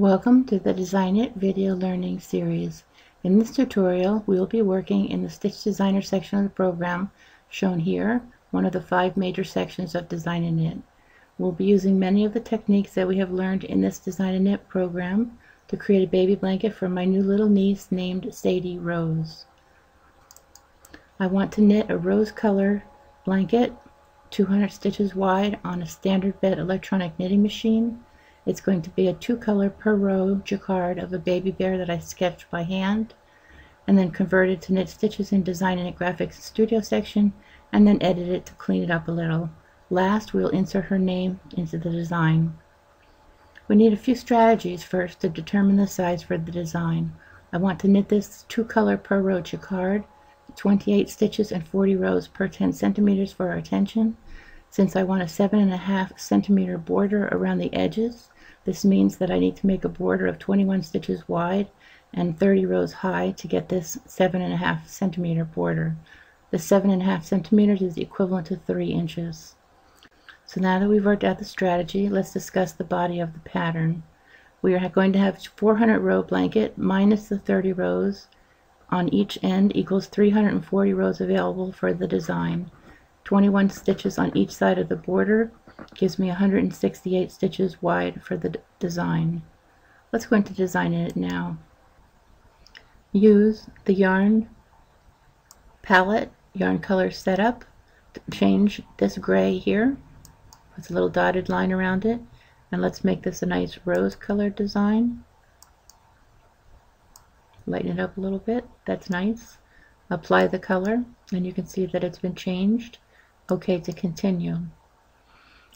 Welcome to the Design It video learning series. In this tutorial, we will be working in the Stitch Designer section of the program, shown here, one of the 5 major sections of Design in It. We'll be using many of the techniques that we have learned in this Design in It program to create a baby blanket for my new little niece named Sadie Rose. I want to knit a rose color blanket, 200 stitches wide, on a standard bed electronic knitting machine. It's going to be a 2-color per row jacquard of a baby bear that I sketched by hand and then converted to knit stitches in Design in a Graphics Studio section and then edit it to clean it up a little. Last, we'll insert her name into the design. We need a few strategies first to determine the size for the design. I want to knit this 2-color per row jacquard, 28 stitches and 40 rows per 10 centimeters for our tension. Since I want a 7.5 centimeter border around the edges, this means that I need to make a border of 21 stitches wide and 30 rows high to get this 7.5 centimeter border. The 7.5 centimeters is equivalent to 3 inches. So now that we've worked out the strategy, let's discuss the body of the pattern. We are going to have 400 row blanket minus the 30 rows on each end equals 340 rows available for the design. 21 stitches on each side of the border gives me 168 stitches wide for the design. Let's go into Design It now. Use the yarn palette, yarn color setup, to change this gray here with a little dotted line around it, and let's make this a nice rose colored design. Lighten it up a little bit, that's nice. Apply the color, and you can see that it's been changed. OK to continue.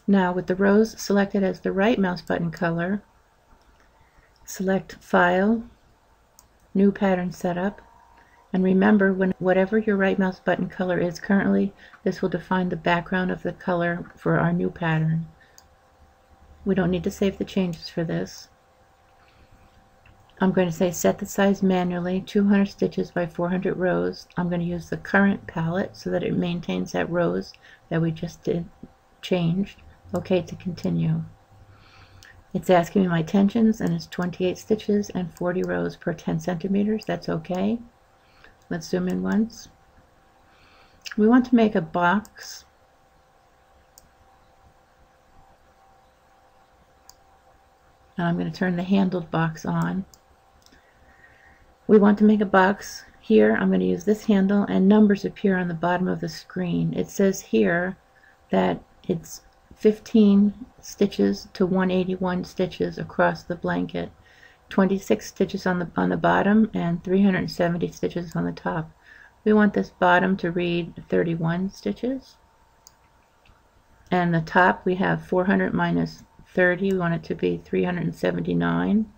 Now with the rose selected as the right mouse button color, select File, New Pattern Setup, and remember whatever your right mouse button color is currently, this will define the background of the color for our new pattern. We don't need to save the changes for this. I'm going to say set the size manually, 200 stitches by 400 rows. I'm going to use the current palette so that it maintains that rows that we just did change. OK to continue. It's asking me my tensions, and it's 28 stitches and 40 rows per 10 centimeters. That's OK. Let's zoom in once. We want to make a box. And I'm going to turn the handled box on. We want to make a box. Here I'm going to use this handle, and numbers appear on the bottom of the screen. It says here that it's 15 stitches to 181 stitches across the blanket, 26 stitches on the bottom and 370 stitches on the top. We want this bottom to read 31 stitches, and the top we have 400 minus 30. We want it to be 379.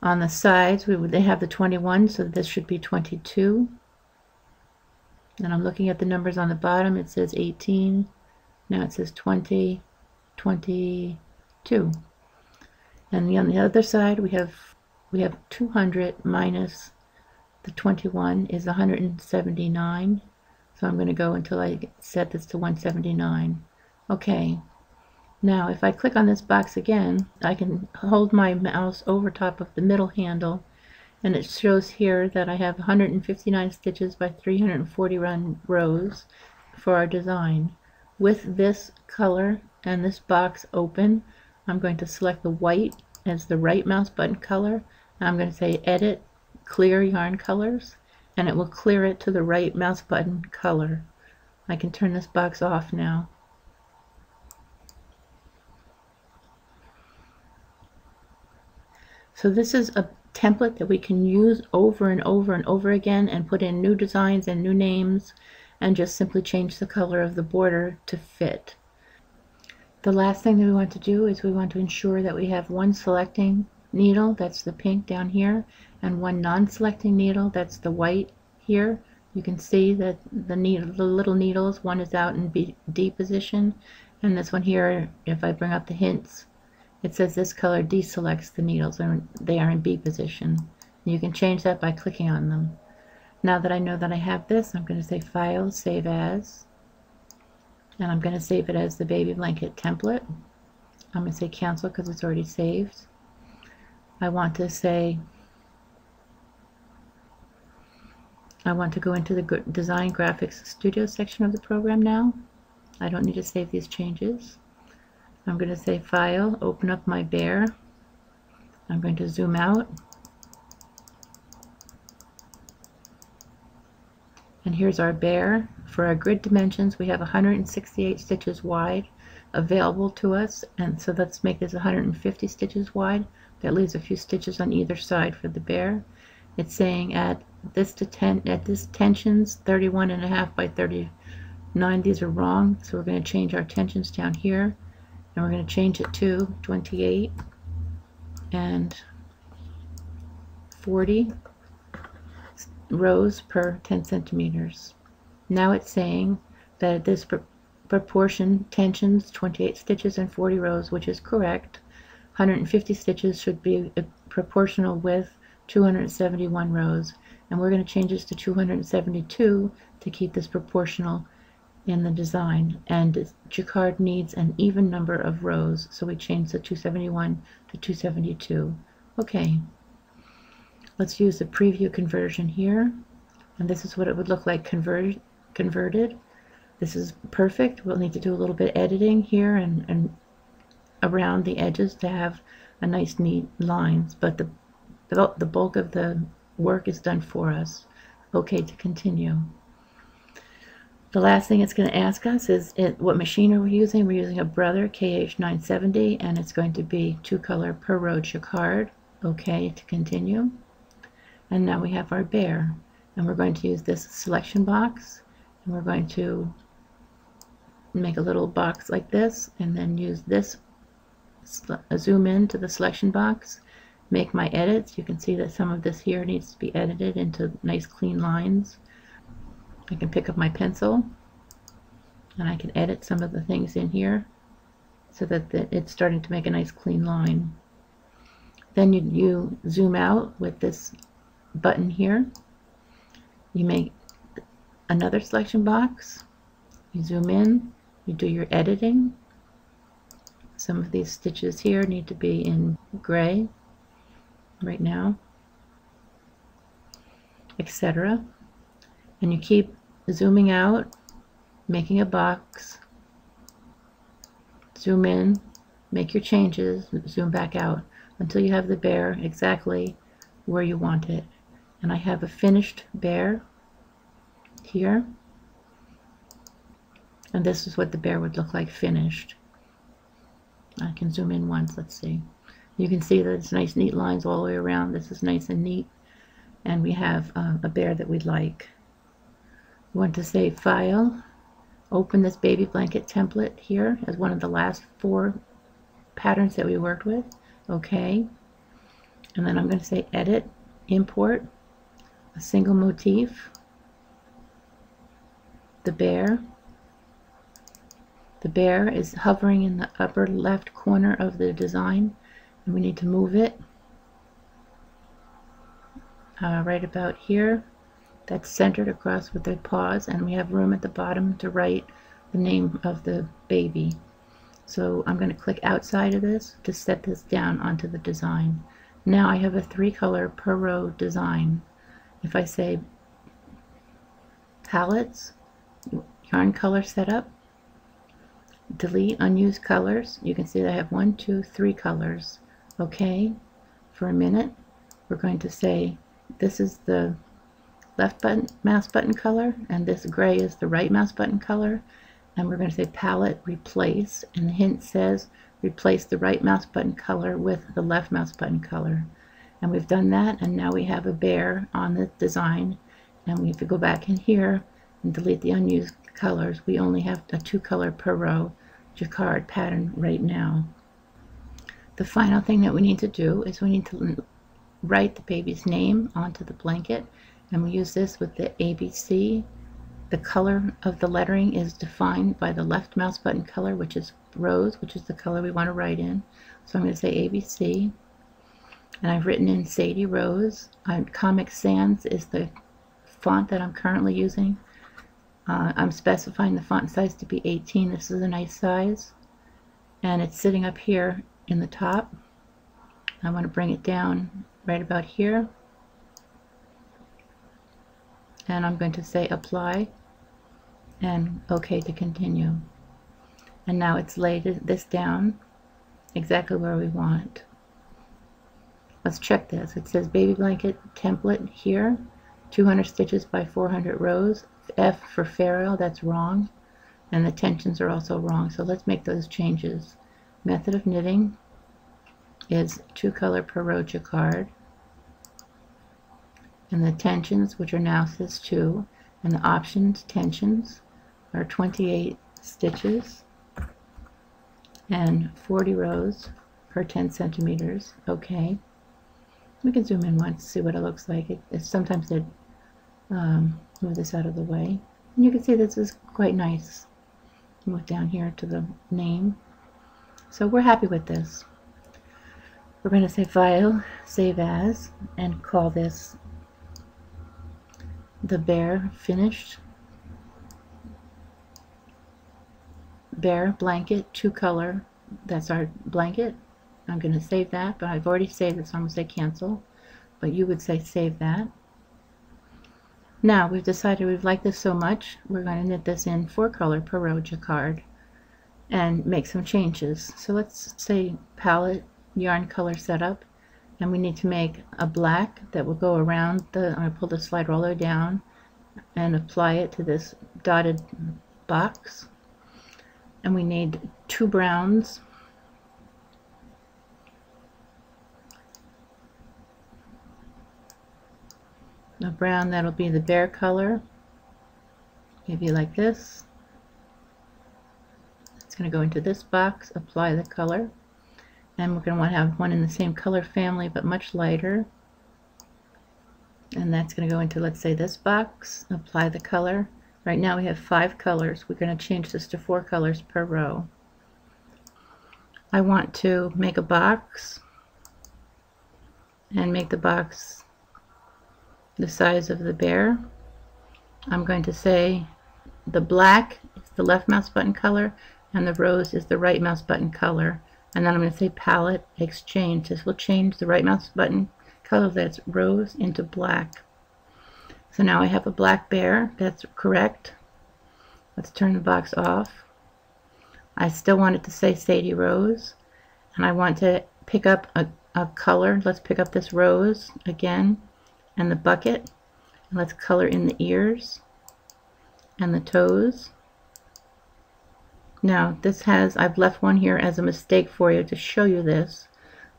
On the sides, they have the 21, so this should be 22. And I'm looking at the numbers on the bottom. It says 18. Now it says 20, 22. And on the other side, we have 200 minus the 21 is 179. So I'm going to go until I set this to 179. Okay. Now if I click on this box again, I can hold my mouse over top of the middle handle, and it shows here that I have 159 stitches by 341 rows for our design. With this color and this box open, I'm going to select the white as the right mouse button color. I'm going to say Edit, Clear Yarn Colors, and it will clear it to the right mouse button color. I can turn this box off now. So this is a template that we can use over and over and over again and put in new designs and new names, and just simply change the color of the border to fit. The last thing that we want to do is we want to ensure that we have one selecting needle, that's the pink down here, and one non-selecting needle, that's the white here. You can see that the little needles, one is out in D position, and this one here, if I bring up the hints, it says this color deselects the needles, and they are in B position. You can change that by clicking on them. Now that I know that I have this, I'm going to say File, Save As, and I'm going to save it as the Baby Blanket Template. I'm going to say Cancel because it's already saved. I want to say, I want to go into the Design Graphics Studio section of the program now. I don't need to save these changes. I'm going to say File, open up my bear. I'm going to zoom out. And here's our bear. For our grid dimensions, we have 168 stitches wide available to us, and so let's make this 150 stitches wide. That leaves a few stitches on either side for the bear. It's saying at this tensions 31.5 by 39. These are wrong, so we're going to change our tensions down here, and we're going to change it to 28 and 40 rows per 10 centimeters. Now it's saying that at this proportion, tensions 28 stitches and 40 rows, which is correct. 150 stitches should be proportional with 271 rows, and we're going to change this to 272 to keep this proportional in the design. And jacquard needs an even number of rows, so we change the 271 to 272. Okay, let's use the preview conversion here, and this is what it would look like converted. This is perfect. We'll need to do a little bit of editing here and around the edges to have a nice neat lines, but the bulk of the work is done for us. Okay, to continue. The last thing it's going to ask us is what machine are we using. We're using a Brother KH970, and it's going to be 2 color per row jacquard. Okay, to continue. And now we have our bear, and we're going to use this selection box, and we're going to make a little box like this, and then use this, zoom in to the selection box, make my edits. You can see that some of this here needs to be edited into nice clean lines. I can pick up my pencil and I can edit some of the things in here so that it's starting to make a nice clean line. Then you zoom out with this button here. You make another selection box, you zoom in, you do your editing. Some of these stitches here need to be in gray right now, etc. And you keep zooming out, making a box, zoom in, make your changes, zoom back out until you have the bear exactly where you want it. And I have a finished bear here, and this is what the bear would look like finished. I can zoom in once, let's see. You can see that it's nice neat lines all the way around. This is nice and neat, and we have a bear that we'd like. We want to say File, open this baby blanket template here as one of the last 4 patterns that we worked with. Okay, and then I'm going to say Edit, Import, a single motif, the bear. The bear is hovering in the upper left corner of the design, and we need to move it right about here. That's centered across with the paws, and we have room at the bottom to write the name of the baby. So I'm going to click outside of this to set this down onto the design. Now I have a 3 color per row design. If I say palettes, yarn color setup, delete unused colors, you can see that I have 1, 2, 3 colors. Okay, for a minute, we're going to say this is the left mouse button color, and this gray is the right mouse button color, and we're going to say palette replace, and the hint says replace the right mouse button color with the left mouse button color. And we've done that, and now we have a bear on the design, and we have to go back in here and delete the unused colors. We only have a 2 color per row jacquard pattern right now. The final thing that we need to do is we need to write the baby's name onto the blanket, and we use this with the ABC. The color of the lettering is defined by the left mouse button color, which is rose, which is the color we want to write in. So I'm going to say ABC, and I've written in Sadie Rose. Comic Sans is the font that I'm currently using. I'm specifying the font size to be 18. This is a nice size, and it's sitting up here in the top. I want to bring it down right about here, and I'm going to say apply and OK to continue. And now it's laid this down exactly where we want. Let's check this. It says baby blanket template here, 200 stitches by 400 rows. F for ferrule, that's wrong, and the tensions are also wrong, so let's make those changes. Method of knitting is 2 color per row jacquard, and the tensions, which are now says 2, and the options tensions are 28 stitches and 40 rows per 10 centimeters. Okay, we can zoom in once to see what it looks like. Sometimes it move this out of the way, and you can see this is quite nice. Move down here to the name. So we're happy with this. We're going to say file, save as, and call this the bear finished bear blanket 2 color. That's our blanket. I'm going to save that, but I've already saved it, so I'm going to say cancel, but you would say save that. Now we've decided we've liked this so much, we're going to knit this in 4 color per row jacquard and make some changes. So let's say palette, yarn color setup, and we need to make a black that will go around the, I'm going to pull the slide roller down and apply it to this dotted box. And we need 2 browns. A brown that'll be the bear color, maybe like this. It's going to go into this box, apply the color, and we're going to want to have one in the same color family but much lighter, and that's going to go into, let's say, this box, apply the color. Right now we have 5 colors. We're going to change this to 4 colors per row. I want to make a box and make the box the size of the bear. I'm going to say the black is the left mouse button color and the rose is the right mouse button color, and then I'm going to say palette exchange. This will change the right mouse button color that's rose into black. So now I have a black bear, that's correct. Let's turn the box off. I still want it to say Sadie Rose, and I want to pick up a color. Let's pick up this rose again and the bucket, and let's color in the ears and the toes. Now this has, I've left one here as a mistake for you to show you this.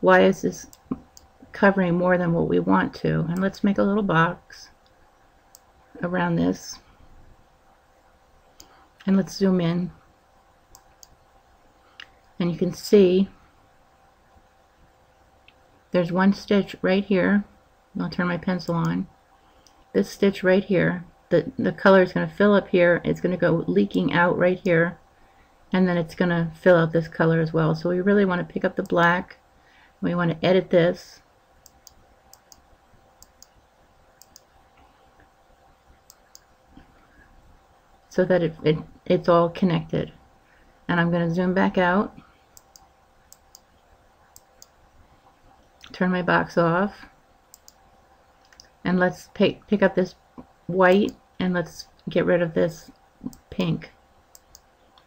Why is this covering more than what we want to? And let's make a little box around this, and let's zoom in, and you can see there's one stitch right here. I'll turn my pencil on. This stitch right here, the color is going to fill up here, it's going to go leaking out right here, and then it's going to fill out this color as well. So we really want to pick up the black, we want to edit this, so that it's all connected. And I'm going to zoom back out, turn my box off, and let's pick up this white, and let's get rid of this pink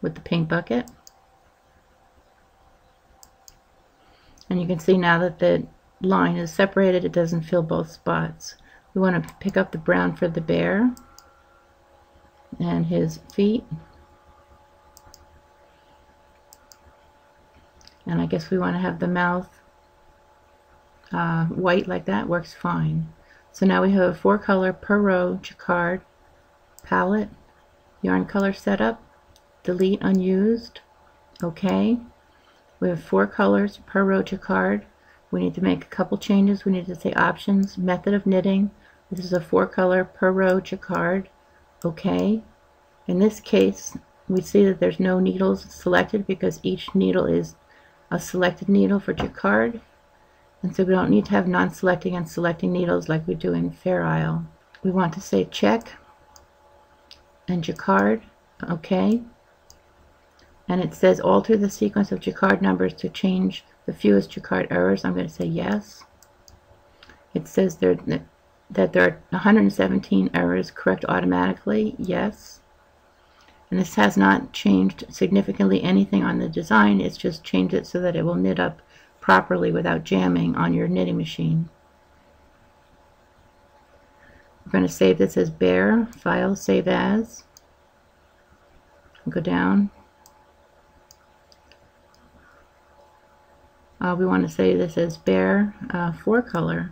with the pink bucket. And you can see now that the line is separated, it doesn't fill both spots. We want to pick up the brown for the bear and his feet, and I guess we want to have the mouth white like that, works fine. So now we have a 4 color per row jacquard palette, yarn color setup, delete unused, okay. We have 4 colors per row jacquard. We need to make a couple changes. We need to say options, method of knitting. This is a 4 color per row jacquard, okay. In this case, we see that there's no needles selected because each needle is a selected needle for jacquard. And so we don't need to have non-selecting and selecting needles like we do in ferrule. we want to say check and jacquard, okay. And it says alter the sequence of jacquard numbers to change the fewest jacquard errors. I'm going to say yes. It says that there are 117 errors correct automatically, yes. And this has not changed significantly anything on the design. It's just changed it so that it will knit up properly without jamming on your knitting machine. We're going to save this as bare, file, save as. Go down. We want to say this as bare four color.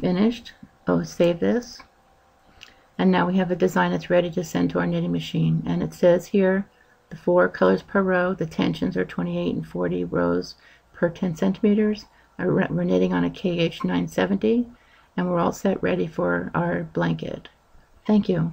Finished. Oh, save this. And now we have a design that's ready to send to our knitting machine. And it says here the 4 colors per row, the tensions are 28 and 40 rows per 10 centimeters. We're knitting on a KH970, and we're all set ready for our blanket. Thank you.